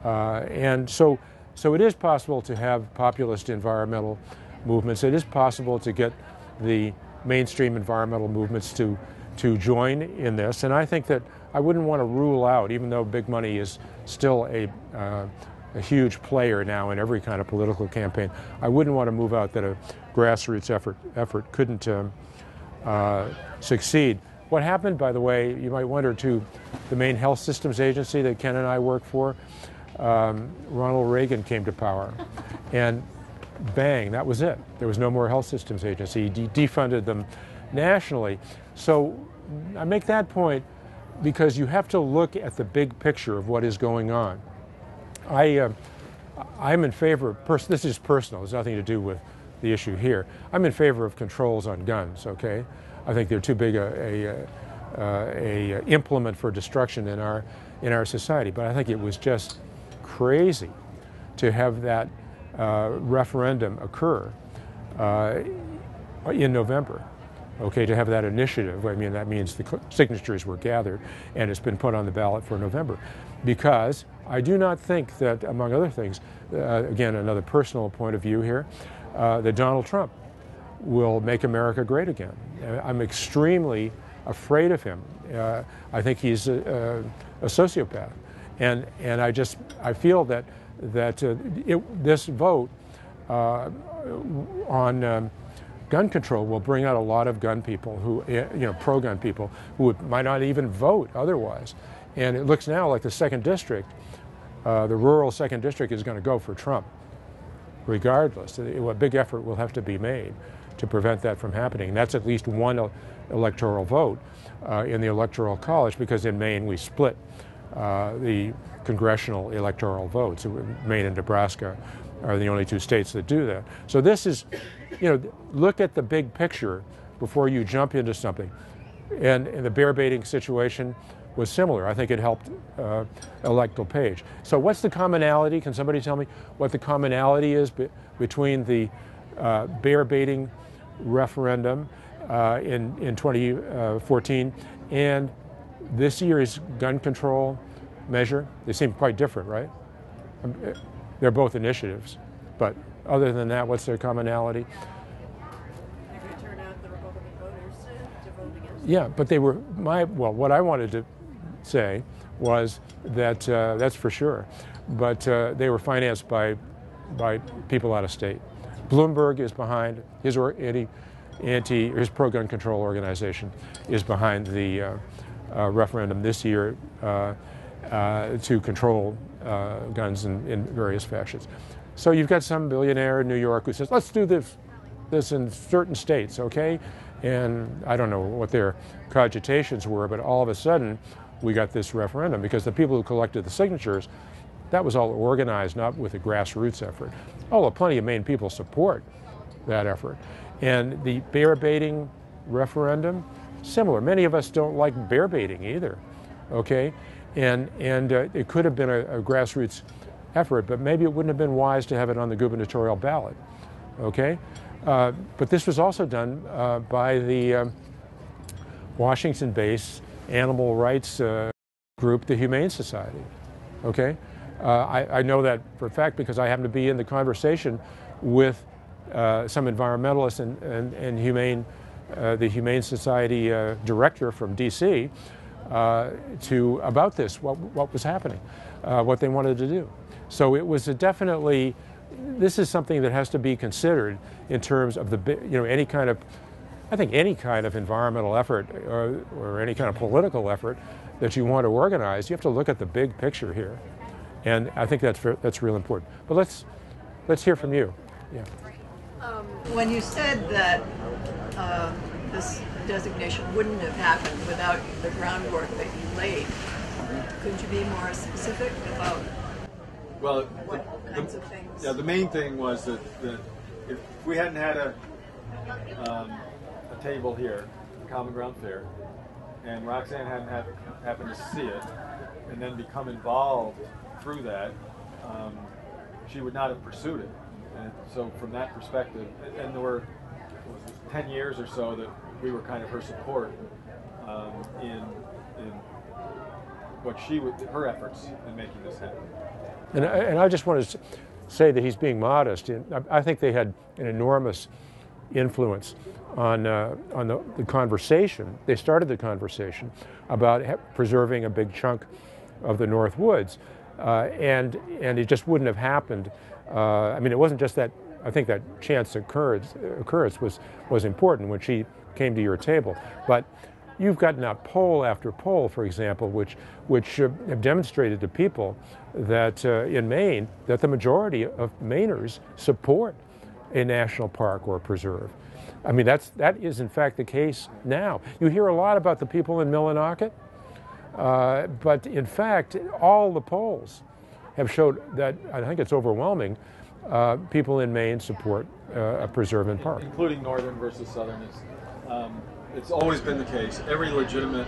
And so it is possible to have populist environmental movements. It is possible to get the mainstream environmental movements to join in this. And I think that I wouldn't want to rule out, even though big money is still a huge player now in every kind of political campaign, I wouldn't want to move out that a grassroots effort couldn't succeed. What happened, by the way, you might wonder too, the Maine Health Systems Agency that Ken and I work for, Ronald Reagan came to power, and bang, that was it. There was no more health systems agency. He defunded them nationally. So I make that point because you have to look at the big picture of what is going on. I'm in favor of, this is personal, it's nothing to do with the issue here. I'm in favor of controls on guns, okay? I think they're too big a implement for destruction in our society, but I think it was just crazy to have that referendum occur in November. Okay, to have that initiative, I mean, that means the signatures were gathered and it's been put on the ballot for November. Because I do not think that, among other things, again, another personal point of view here, that Donald Trump will make America great again. I'm extremely afraid of him. I think he's a sociopath. And I feel that this vote on gun control will bring out a lot of gun people who, pro-gun people, who might not even vote otherwise. And it looks now like the second district, the rural second district, is going to go for Trump, regardless. A big effort will have to be made to prevent that from happening. And that's at least one electoral vote in the Electoral College, because in Maine we split the congressional electoral votes. Maine and Nebraska are the only two states that do that. So this is, look at the big picture before you jump into something. And the bear baiting situation was similar. I think it helped elect LePage. So what's the commonality? Can somebody tell me what the commonality is between the bear baiting referendum in 2014 and this year's gun control measure? They seem quite different, right? They're both initiatives, but other than that, what's their commonality? Yeah, but they were what I wanted to say was that that's for sure, but they were financed by people out of state. Bloomberg is behind his his pro-gun control organization is behind the referendum this year to control guns in various fashions. So you've got some billionaire in New York who says, let's do this in certain states, okay? And I don't know what their cogitations were, but all of a sudden we got this referendum because the people who collected the signatures, that was all organized, not with a grassroots effort. Oh, plenty of Maine people support that effort. And the bear baiting referendum, similar. Many of us don't like bear baiting either, okay? And it could have been a grassroots effort, but maybe it wouldn't have been wise to have it on the gubernatorial ballot, okay? But this was also done by the Washington-based animal rights group, the Humane Society, okay? I know that for a fact because I happen to be in the conversation with some environmentalists and the Humane Society director from D.C. About this, what was happening, what they wanted to do. So it was this is something that has to be considered in terms of any kind of environmental effort or any kind of political effort that you want to organize. You have to look at the big picture here. And I think that's real important. But let's hear from you. Yeah. When you said that this designation wouldn't have happened without the groundwork that you laid, could you be more specific about what kinds of things? Yeah, the main thing was that if we hadn't had a table here, Common Ground Fair, and Roxanne hadn't happened to see it and then become involved through that, she would not have pursued it. And so from that perspective, and there were 10 years or so that we were kind of her support in what her efforts in making this happen. And I just want to say that he's being modest. I think they had an enormous influence on the conversation. They started the conversation about preserving a big chunk of the North Woods, and it just wouldn't have happened. I mean, it wasn't just that. I think that chance occurrence was important when she came to your table. But you've gotten out poll after poll, for example, which have demonstrated to people that in Maine that the majority of Mainers support a national park or preserve. I mean, that is in fact the case now. You hear a lot about the people in Millinocket, but in fact, all the polls have showed that, I think it's overwhelming, people in Maine support a preserve and park. Including northern versus southern. It's always been the case. Every legitimate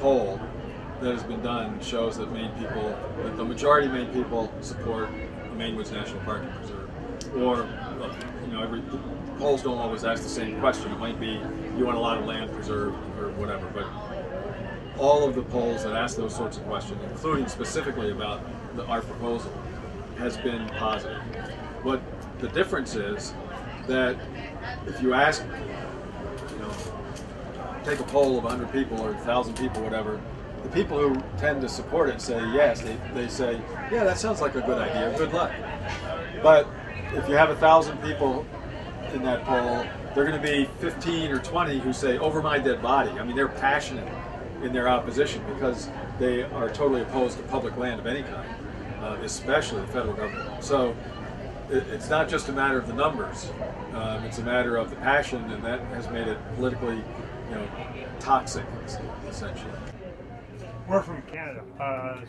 poll that has been done shows that the majority of Maine people support the Maine Woods National Park and Preserve. Or, polls don't always ask the same question. It might be, you want a lot of land preserved or whatever, but all of the polls that ask those sorts of questions, including specifically about our proposal, has been positive. But the difference is that if you ask, take a poll of 100 people or 1,000 people, whatever, the people who tend to support it say yes. They say, yeah, that sounds like a good idea, good luck. But if you have 1,000 people in that poll, there are going to be 15 or 20 who say, over my dead body. I mean, they're passionate in their opposition because they are totally opposed to public land of any kind, especially the federal government. So it's not just a matter of the numbers, it's a matter of the passion, and that has made it politically toxic, essentially. We're from Canada, we're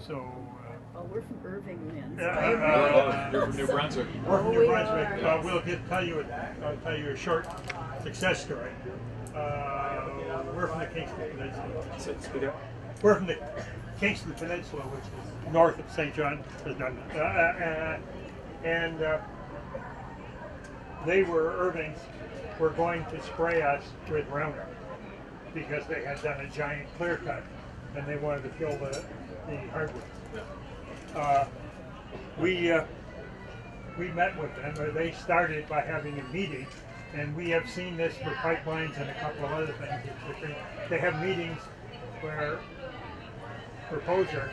from Irving, Lance. You're from New Brunswick. We're from New Brunswick. I'll tell you a short success story. We're from the Kingsville Peninsula. We're from the Kingsville Peninsula, which is north of St. John. Irvings were going to spray us with Roundup because they had done a giant clear cut and they wanted to kill the hardwood. We met with them, or they started by having a meeting And we have seen this for pipelines and a couple of other things. They have meetings where Proposer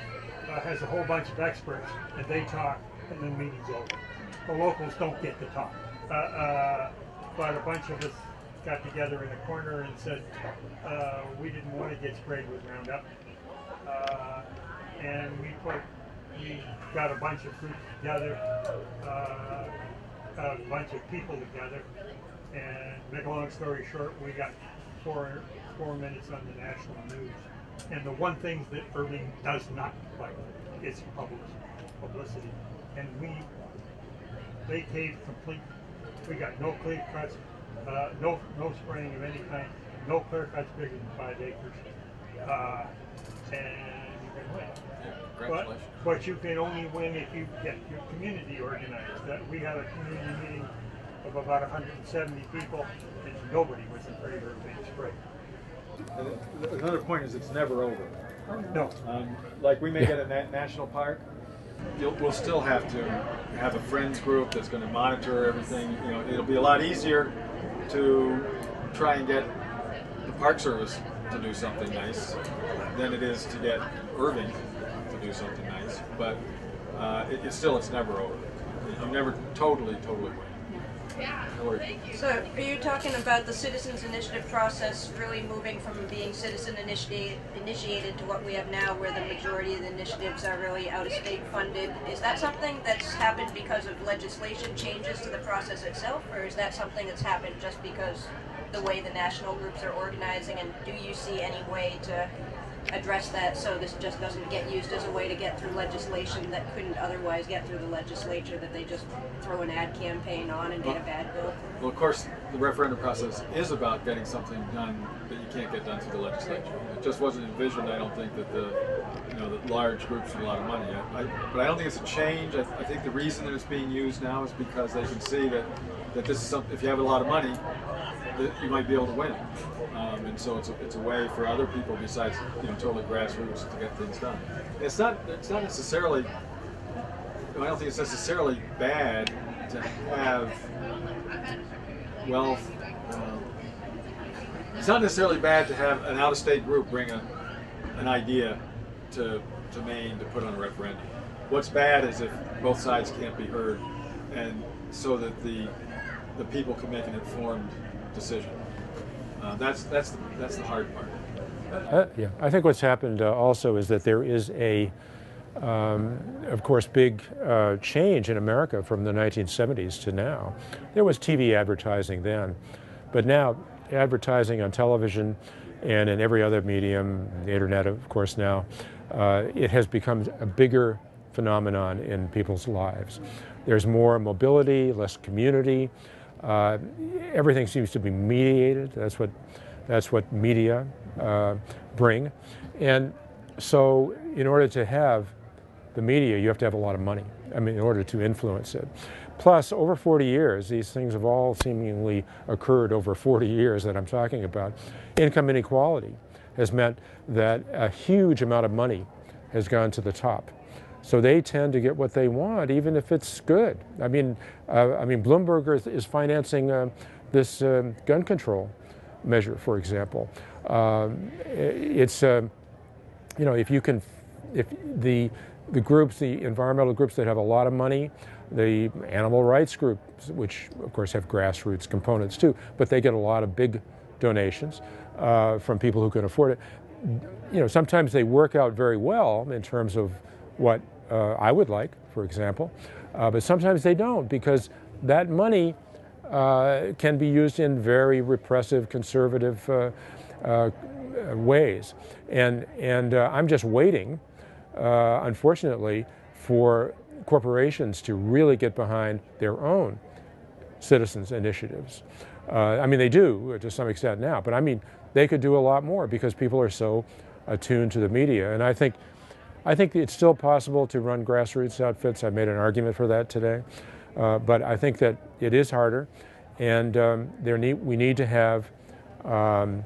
has a whole bunch of experts, and they talk, and then the meeting's over. The locals don't get to talk. But a bunch of us got together in a corner and said, we didn't want to get sprayed with Roundup. And we got a bunch of groups together, a bunch of people together, and make a long story short, we got four minutes on the national news. And the one thing that Irving does not like is publicity. And they gave complete, we got no clear cuts, no spraying of any kind, no clear cuts bigger than 5 acres. And you can win. But you can only win if you get your community organized. We had a community meeting of about 170 people, and nobody was in favor of being sprayed. Another point is it's never over. No. Like we may get a national park, we'll still have to have a friends group that's going to monitor everything. You know, it'll be a lot easier to try and get the Park Service to do something nice than it is to get Irving to do something nice. But it's never over. You never totally win. So are you talking about the Citizens Initiative process really moving from being citizen initiated to what we have now, where the majority of the initiatives are really out-of-state funded? Is that something that's happened because of legislation changes to the process itself, or is that something that's happened just because the way the national groups are organizing? And do you see any way to address that so this just doesn't get used as a way to get through legislation that couldn't otherwise get through the legislature, that they just throw an ad campaign on and get a bad bill? Well, of course, the referendum process is about getting something done that you can't get done through the legislature. It just wasn't envisioned, I don't think, that that large groups with a lot of money. But I don't think it's a change. I think the reason that it's being used now is because they can see that this is something, if you have a lot of money, that you might be able to win. And so it's a way for other people besides totally grassroots to get things done. It's not necessarily, I don't think it's necessarily bad to have wealth. It's not necessarily bad to have an out-of-state group bring an idea to Maine to put on a referendum. What's bad is if both sides can't be heard, and so that the people can make an informed decision. That's the hard part. Yeah, I think what's happened also is that there is a, of course, big change in America from the 1970s to now. There was TV advertising then, but now advertising on television and in every other medium, the internet, of course, now, it has become a bigger phenomenon in people's lives. There's more mobility, less community. Everything seems to be mediated. That's what media bring. And so in order to have the media, you have to have a lot of money, in order to influence it. Plus, over 40 years, these things have all seemingly occurred over 40 years that I'm talking about. Income inequality has meant that a huge amount of money has gone to the top. So they tend to get what they want, even if it's good. Bloomberg is financing this gun control measure, for example. If the groups, the environmental groups that have a lot of money, the animal rights groups, which of course have grassroots components too, but they get a lot of big donations from people who can afford it. Sometimes they work out very well in terms of what I would like, for example, but sometimes they don't, because that money can be used in very repressive, conservative ways. And I'm just waiting, unfortunately, for corporations to really get behind their own citizens' initiatives. They do to some extent now, but they could do a lot more because people are so attuned to the media. And I think it's still possible to run grassroots outfits. I made an argument for that today. But I think that it is harder, and we need to have more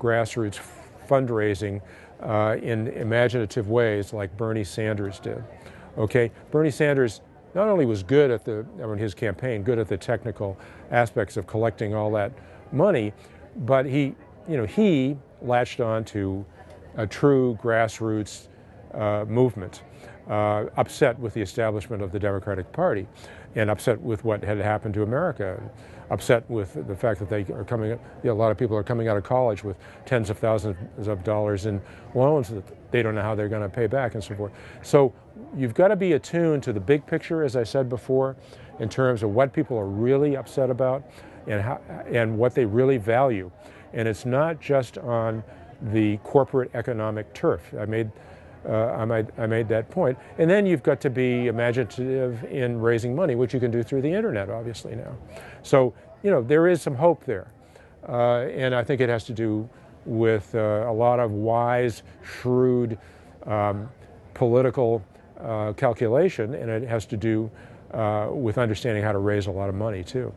grassroots fundraising in imaginative ways like Bernie Sanders did. Okay, Bernie Sanders not only was good at the, I mean, his campaign, good at the technical aspects of collecting all that money, but he, you know, he latched on to a true grassroots movement, upset with the establishment of the Democratic Party and upset with what had happened to America, upset with the fact that they are coming, you know, a lot of people are coming out of college with tens of thousands of dollars in loans that they don't know how they're going to pay back and so forth. So you've got to be attuned to the big picture, as I said before, in terms of what people are really upset about and how, and what they really value. And it's not just on the corporate economic turf. I made that point. And then you've got to be imaginative in raising money, which you can do through the internet, obviously, now. So, you know, there is some hope there. And I think it has to do with a lot of wise, shrewd political calculation, and it has to do with understanding how to raise a lot of money, too.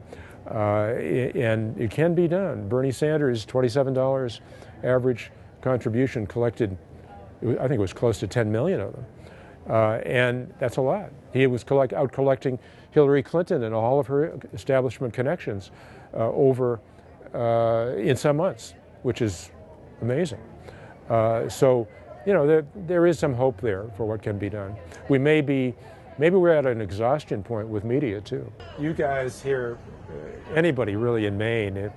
And it can be done. Bernie Sanders, $27 average contribution, collected, I think it was close to 10 million of them, and that's a lot. He was out collecting Hillary Clinton and all of her establishment connections in some months, which is amazing. So, you know, there is some hope there for what can be done. Maybe we're at an exhaustion point with media too. You guys here, anybody really in Maine,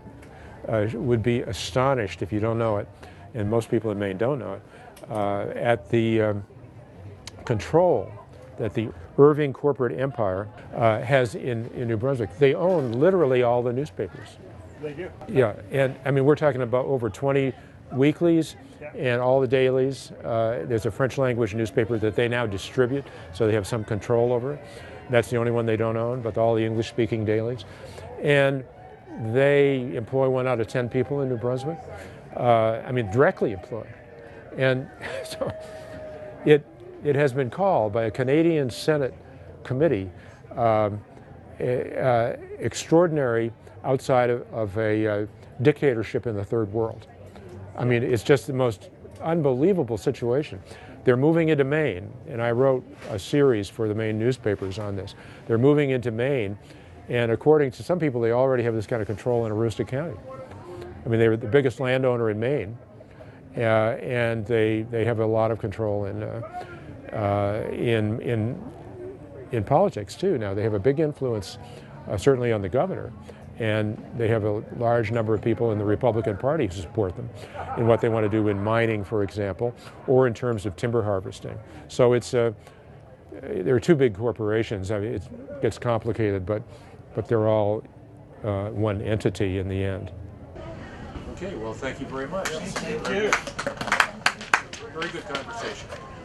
would be astonished if you don't know it, and most people in Maine don't know it, at the control that the Irving corporate empire has in New Brunswick. They own literally all the newspapers. They do. Yeah, and I mean, we're talking about over 20 weeklies and all the dailies. There's a French language newspaper that they now distribute, so they have some control over it. That's the only one they don't own, but all the English speaking dailies. And they employ 1 out of 10 people in New Brunswick. I mean, directly employed. And so it has been called by a Canadian Senate committee extraordinary outside of a dictatorship in the Third World. I mean, it's just the most unbelievable situation. They're moving into Maine, and I wrote a series for the Maine newspapers on this. They're moving into Maine, and according to some people, they already have this kind of control in Aroostook County. I mean, they were the biggest landowner in Maine. And they have a lot of control in politics too. Now they have a big influence, certainly on the governor, and they have a large number of people in the Republican Party who support them in what they want to do in mining, for example, or in terms of timber harvesting. So it's there are two big corporations. I mean, it gets complicated, but they're all one entity in the end. Okay, well, thank you very much. Thank you. Very good conversation.